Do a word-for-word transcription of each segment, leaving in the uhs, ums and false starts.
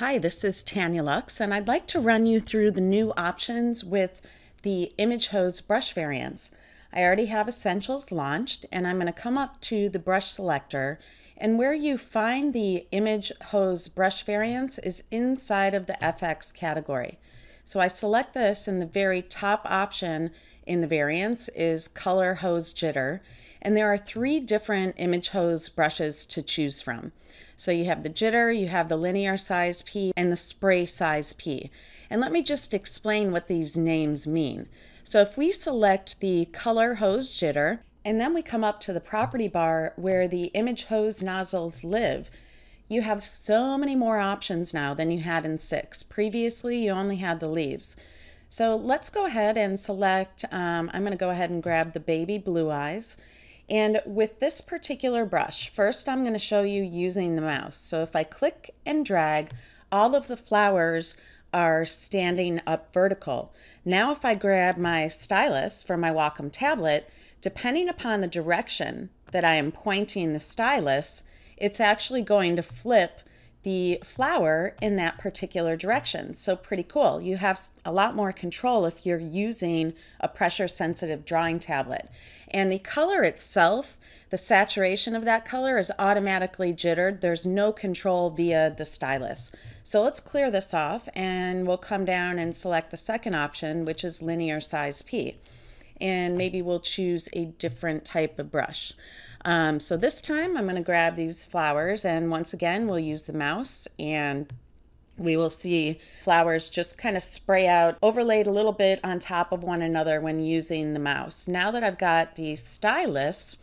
Hi, this is Tanya Lux, and I'd like to run you through the new options with the Image Hose brush variants. I already have Essentials launched, and I'm going to come up to the brush selector, and where you find the Image Hose brush variants is inside of the F X category. So I select this, and the very top option in the variants is Color Hose Jitter. And there are three different Image Hose brushes to choose from. So you have the jitter, you have the linear size P, and the spray size P. And let me just explain what these names mean. So if we select the Color Hose Jitter, and then we come up to the property bar where the Image Hose nozzles live, you have so many more options now than you had in six. Previously, you only had the leaves. So let's go ahead and select, um, I'm gonna go ahead and grab the baby blue eyes. And with this particular brush, first I'm going to show you using the mouse. So if I click and drag, all of the flowers are standing up vertical. Now if I grab my stylus from my Wacom tablet, depending upon the direction that I am pointing the stylus, it's actually going to flip the flower in that particular direction. So pretty cool. You have a lot more control if you're using a pressure sensitive drawing tablet. And the color itself, the saturation of that color is automatically jittered. There's no control via the stylus. So let's clear this off, and we'll come down and select the second option, which is linear size P. And maybe we'll choose a different type of brush. Um, so this time I'm going to grab these flowers, and once again we'll use the mouse, and we will see flowers just kind of spray out, overlaid a little bit on top of one another when using the mouse. Now that I've got the stylus,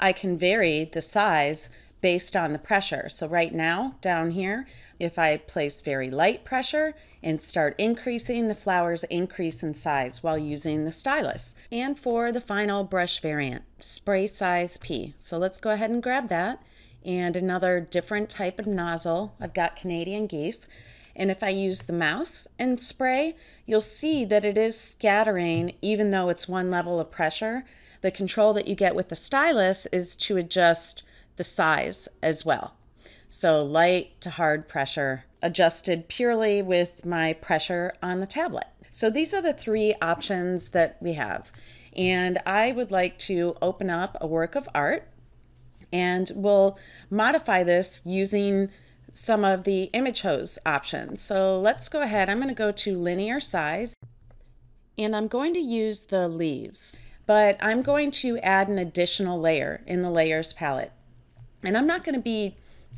I can vary the size based on the pressure. So right now down here, if I place very light pressure and start increasing, the flowers increase in size while using the stylus. And for the final brush variant, spray size P. So let's go ahead and grab that, and another different type of nozzle. I've got Canadian geese. And if I use the mouse and spray, you'll see that it is scattering even though it's one level of pressure. The control that you get with the stylus is to adjust the size as well. So light to hard pressure, adjusted purely with my pressure on the tablet. So these are the three options that we have. And I would like to open up a work of art, and we'll modify this using some of the Image Hose options. So let's go ahead. I'm going to go to linear size, and I'm going to use the leaves, but I'm going to add an additional layer in the layers palette. And I'm not going to be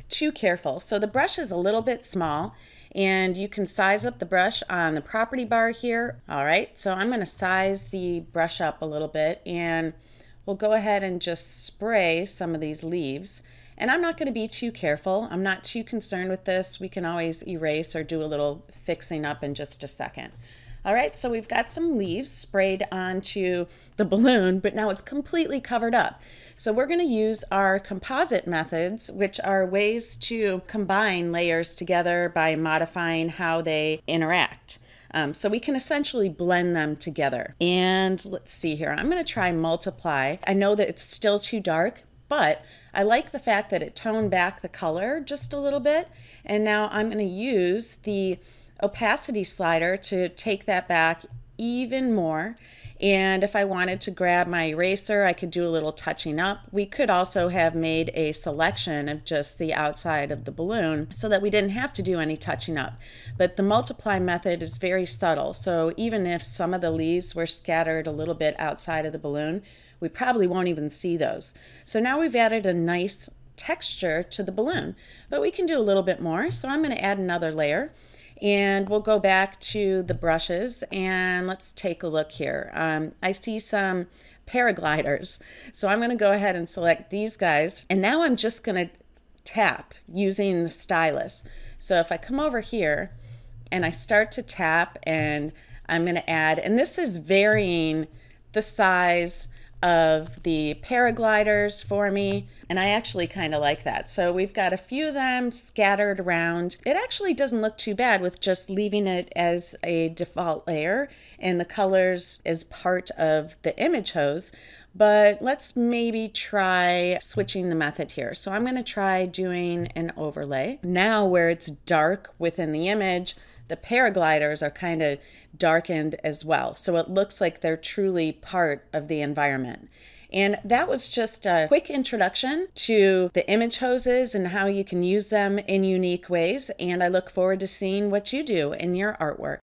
too careful. So the brush is a little bit small, and you can size up the brush on the property bar here. All right, so I'm going to size the brush up a little bit, and we'll go ahead and just spray some of these leaves. And I'm not going to be too careful. I'm not too concerned with this. We can always erase or do a little fixing up in just a second. All right, so we've got some leaves sprayed onto the balloon, but now it's completely covered up. So we're going to use our composite methods, which are ways to combine layers together by modifying how they interact. Um, so we can essentially blend them together. And let's see here, I'm going to try multiply. I know that it's still too dark, but I like the fact that it toned back the color just a little bit. And now I'm going to use the opacity slider to take that back even more. And if I wanted to grab my eraser, I could do a little touching up. We could also have made a selection of just the outside of the balloon so that we didn't have to do any touching up. But the multiply method is very subtle. So even if some of the leaves were scattered a little bit outside of the balloon, we probably won't even see those. So now we've added a nice texture to the balloon, but we can do a little bit more. So I'm going to add another layer. And we'll go back to the brushes, and let's take a look here. Um, I see some paragliders. So I'm going to go ahead and select these guys. And now I'm just going to tap using the stylus. So if I come over here and I start to tap, and I'm going to add, and this is varying the size of the paragliders for me, and I actually kind of like that. So we've got a few of them scattered around. It actually doesn't look too bad with just leaving it as a default layer and the colors as part of the image hose, but let's maybe try switching the method here. So I'm gonna try doing an overlay. Now where it's dark within the image, the paragliders are kind of darkened as well. So it looks like they're truly part of the environment. And that was just a quick introduction to the image hoses and how you can use them in unique ways. And I look forward to seeing what you do in your artwork.